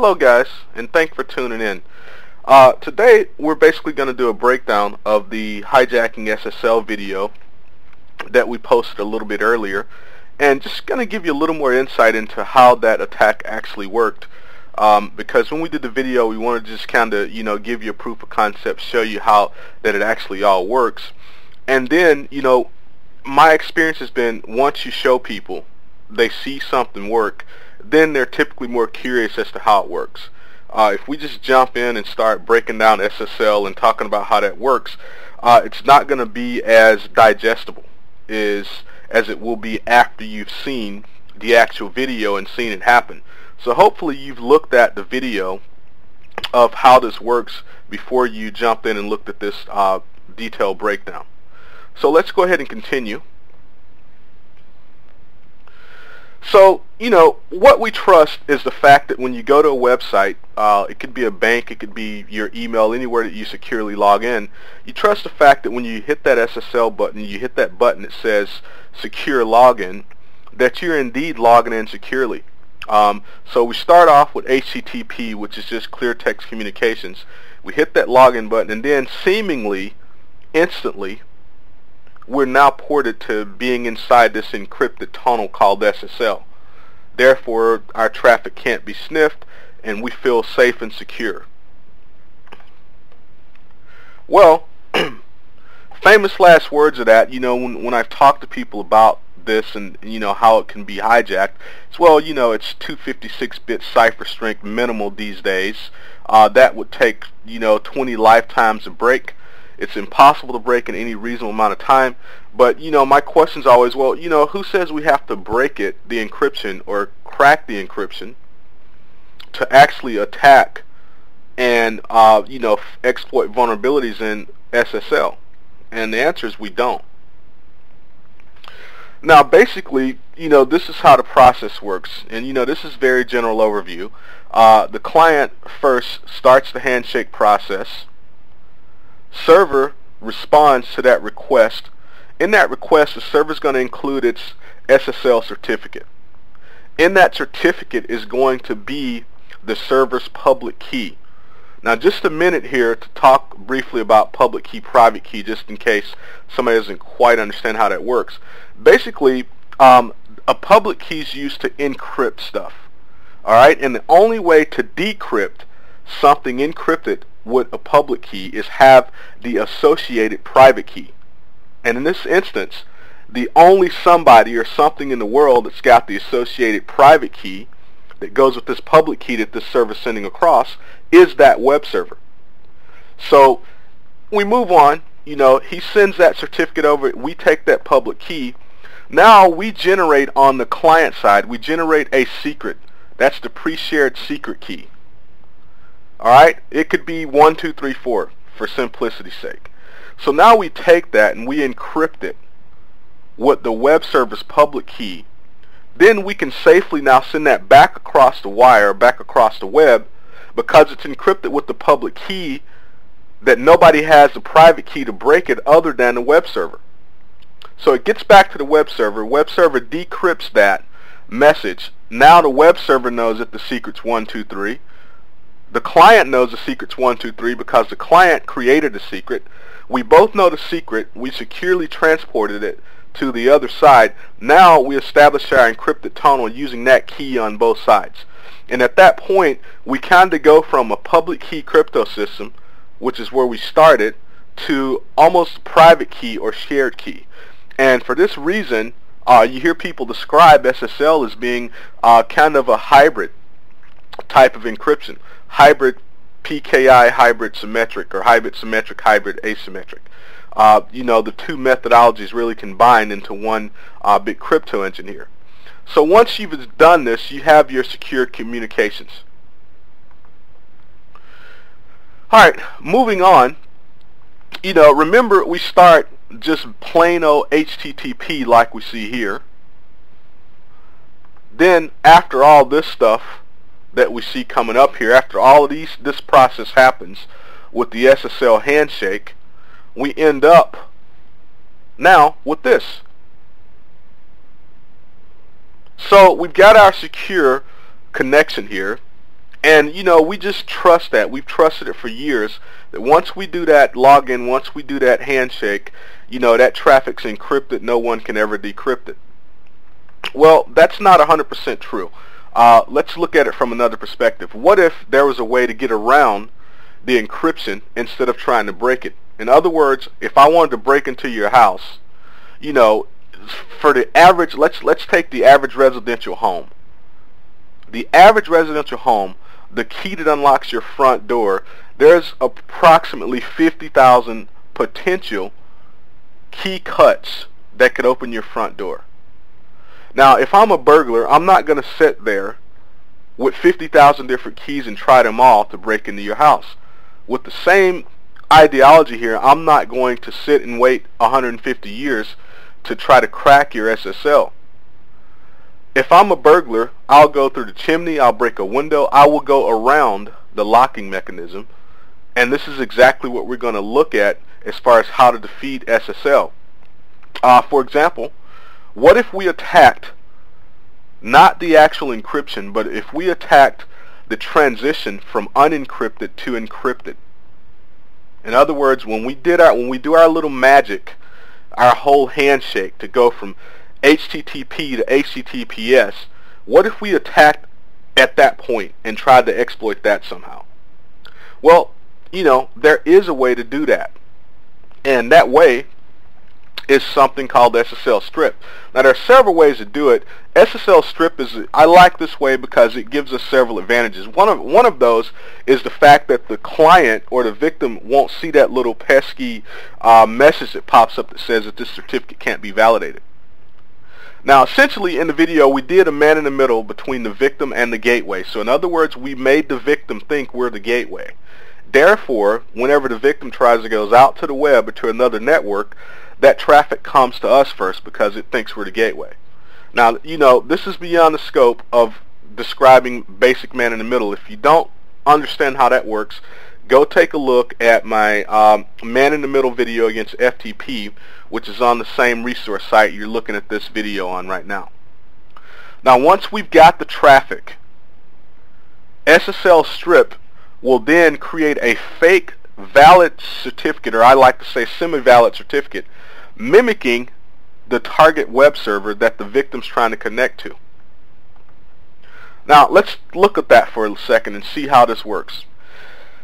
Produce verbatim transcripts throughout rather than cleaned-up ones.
Hello guys, and thanks for tuning in. Uh, today we're basically going to do a breakdown of the hijacking S S L video that we posted a little bit earlier, and just going to give you a little more insight into how that attack actually worked, um, because when we did the video we wanted to just kind of, you know, give you a proof of concept, show you how that it actually all works. And then, you know, my experience has been once you show people, they see something work, then they're typically more curious as to how it works. Uh, if we just jump in and start breaking down S S L and talking about how that works, uh, it's not going to be as digestible is, as it will be after you've seen the actual video and seen it happen. So hopefully you've looked at the video of how this works before you jumped in and looked at this uh, detailed breakdown. So let's go ahead and continue. So, you know, what we trust is the fact that when you go to a website, uh, it could be a bank, it could be your email, anywhere that you securely log in, you trust the fact that when you hit that S S L button, you hit that button that says secure login, that you're indeed logging in securely. Um, so we start off with H T T P, which is just clear text communications. We hit that login button, and then seemingly, instantly, we're now ported to being inside this encrypted tunnel called S S L. Therefore, our traffic can't be sniffed and we feel safe and secure. Well, famous last words of that, you know, when, when I've talked to people about this and, you know, how it can be hijacked, it's, well, you know, it's two fifty-six bit cipher strength minimal these days. Uh, that would take, you know, twenty lifetimes to break. It's impossible to break in any reasonable amount of time. But, you know, my question's always, well, you know, who says we have to break it, the encryption, or crack the encryption to actually attack and, uh, you know, exploit vulnerabilities in S S L? And the answer is we don't. Now, basically, you know, this is how the process works. And, you know, this is very general overview. Uh, the client first starts the handshake process. Server responds to that request. In that request, the server is going to include its S S L certificate. In that certificate is going to be the server's public key. Now, just a minute here to talk briefly about public key, private key, just in case somebody doesn't quite understand how that works. Basically, um, a public key is used to encrypt stuff. All right, and the only way to decrypt something encrypted with a public key is have the associated private key. And in this instance, the only somebody or something in the world that's got the associated private key that goes with this public key that this server is sending across is that web server. So we move on, you know, he sends that certificate over, we take that public key. Now we generate on the client side, we generate a secret. That's the pre-shared secret key. Alright, it could be one two three four for simplicity's sake. So now we take that and we encrypt it with the web server's public key. Then we can safely now send that back across the wire, back across the web, because it's encrypted with the public key that nobody has the private key to break it other than the web server. So it gets back to the web server. Web server decrypts that message. Now the web server knows that the secret's one two three. The client knows the secret's one two three because the client created the secret. We both know the secret. We securely transported it to the other side. Now we establish our encrypted tunnel using that key on both sides. And at that point, we kind of go from a public key crypto system, which is where we started, to almost private key or shared key. And for this reason, uh, you hear people describe S S L as being uh, kind of a hybrid type of encryption. Hybrid P K I, hybrid symmetric, or hybrid symmetric, hybrid asymmetric. Uh, you know, the two methodologies really combine into one uh, big crypto engine here. So once you've done this, you have your secure communications. Alright, moving on. You know, remember we start just plain old H T T P like we see here. Then after all this stuff that we see coming up here, after all of these, this process happens with the S S L handshake, we end up now with this. So we've got our secure connection here, And you know, we just trust that. We've trusted it for years that once we do that login, once we do that handshake, you know, that traffic's encrypted. No one can ever decrypt it. Well, that's not one hundred percent true. Uh, let's look at it from another perspective. What if there was a way to get around the encryption instead of trying to break it? In other words, if I wanted to break into your house, you know, for the average, let's let's take the average residential home. The average residential home, the key that unlocks your front door, there's approximately fifty thousand potential key cuts that could open your front door. Now, if I'm a burglar, I'm not going to sit there with fifty thousand different keys and try them all to break into your house. With the same ideology here, I'm not going to sit and wait one hundred fifty years to try to crack your S S L. If I'm a burglar, I'll go through the chimney, I'll break a window, I will go around the locking mechanism. And this is exactly what we're going to look at as far as how to defeat S S L. Uh, for example, what if we attacked not the actual encryption, but if we attacked the transition from unencrypted to encrypted? In other words, when we did our when we do our little magic, our whole handshake to go from H T T P to H T T P S, what if we attacked at that point and tried to exploit that somehow? Well, you know, there is a way to do that, and that way is something called S S L strip. Now, there are several ways to do it. S S L strip is, I like this way because it gives us several advantages. One of one of those is the fact that the client or the victim won't see that little pesky uh, message that pops up that says that this certificate can't be validated. Now, essentially in the video we did a man in the middle between the victim and the gateway. So in other words, we made the victim think we're the gateway. Therefore, whenever the victim tries to go out to the web or to another network, that traffic comes to us first because it thinks we're the gateway. Now, you know, this is beyond the scope of describing basic man in the middle. If you don't understand how that works, go take a look at my um, man in the middle video against F T P, which is on the same resource site you're looking at this video on right now. Now, once we've got the traffic, S S L strip will then create a fake valid certificate, or I like to say semi-valid certificate, mimicking the target web server that the victim's trying to connect to. Now, let's look at that for a second and see how this works.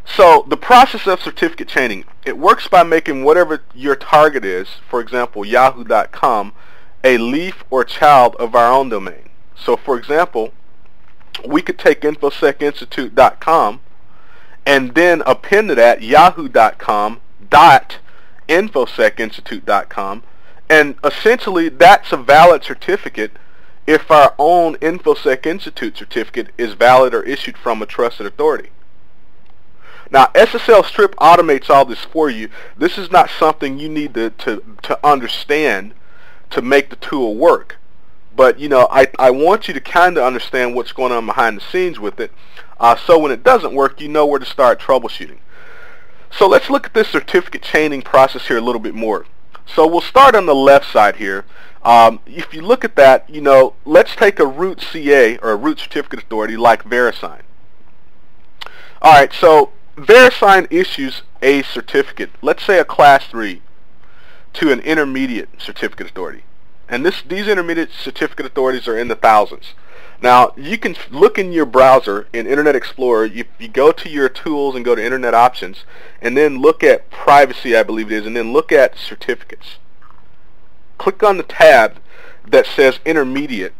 So, the process of certificate chaining, it works by making whatever your target is, for example, yahoo dot com, a leaf or child of our own domain. So, for example, we could take infosec institute dot com and then append to that yahoo dot com dot infosec institute dot com, and essentially that's a valid certificate if our own InfoSec Institute certificate is valid or issued from a trusted authority. Now, S S L strip automates all this for you. This is not something you need to, to, to understand to make the tool work. But, you know, I, I want you to kind of understand what's going on behind the scenes with it. Uh, so when it doesn't work, you know where to start troubleshooting. So let's look at this certificate chaining process here a little bit more. So we'll start on the left side here. Um, if you look at that, you know, let's take a root C A or a root certificate authority like VeriSign. All right, so VeriSign issues a certificate, let's say a class three, to an intermediate certificate authority. And this, these intermediate certificate authorities are in the thousands. Now, you can look in your browser in Internet Explorer. You, you go to your tools and go to Internet Options, and then look at Privacy, I believe it is, and then look at Certificates. Click on the tab that says Intermediate,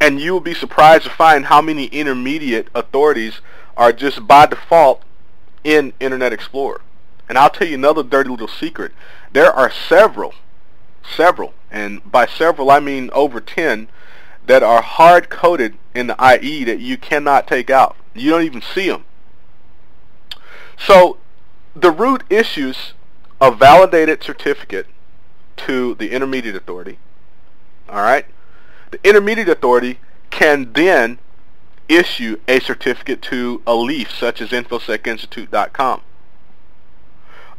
and you will be surprised to find how many intermediate authorities are just by default in Internet Explorer. And I'll tell you another dirty little secret. There are several, several, and by several I mean over ten, that are hard-coded in the I E that you cannot take out. You don't even see them. So the root issues a validated certificate to the intermediate authority. All right? The intermediate authority can then issue a certificate to a leaf such as infosec institute dot com.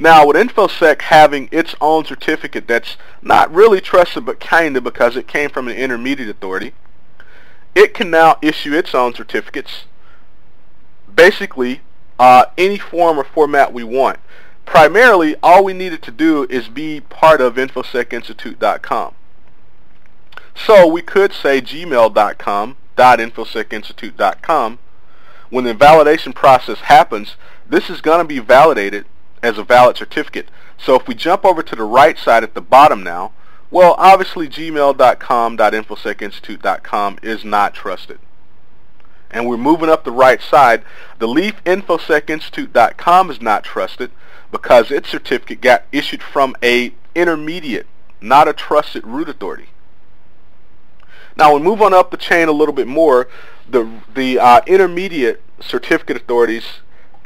Now, with InfoSec having its own certificate that's not really trusted but kind of, because it came from an intermediate authority, it can now issue its own certificates basically uh, any form or format we want. Primarily, all we needed to do is be part of infosec institute dot com. So we could say gmail dot com dot infosec institute dot com. When the validation process happens, this is going to be validated as a valid certificate. So if we jump over to the right side at the bottom now, well, obviously gmail dot com dot infosec institute dot com is not trusted. And we're moving up the right side. The leaf infosec institute dot com is not trusted because its certificate got issued from a intermediate, not a trusted root authority. Now we move on up the chain a little bit more. The, the uh, intermediate certificate authorities,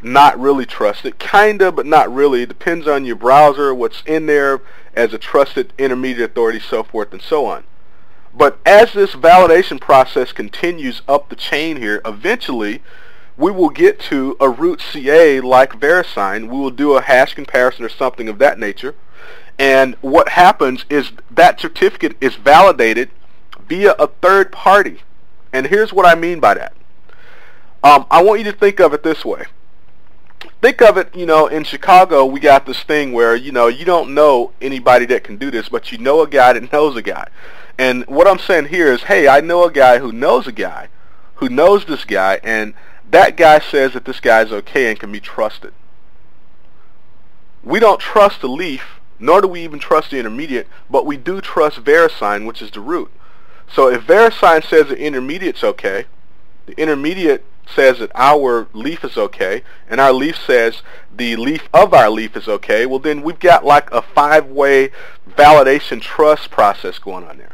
not really trusted, kinda but not really, depends on your browser, what's in there as a trusted intermediate authority, so forth and so on. But as this validation process continues up the chain here, eventually we will get to a root C A like VeriSign. We will do a hash comparison or something of that nature. And what happens is that certificate is validated via a third party. And here's what I mean by that. Um, I want you to think of it this way. Think of it, you know, in Chicago we got this thing where, you know, you don't know anybody that can do this, but you know a guy that knows a guy. And what I'm saying here is, hey, I know a guy who knows a guy who knows this guy, and that guy says that this guy is okay and can be trusted. We don't trust the leaf, nor do we even trust the intermediate, but we do trust VeriSign, which is the root. So if VeriSign says the intermediate's okay, the intermediate says that our leaf is okay, and our leaf says the leaf of our leaf is okay, well then we've got like a five-way validation trust process going on there.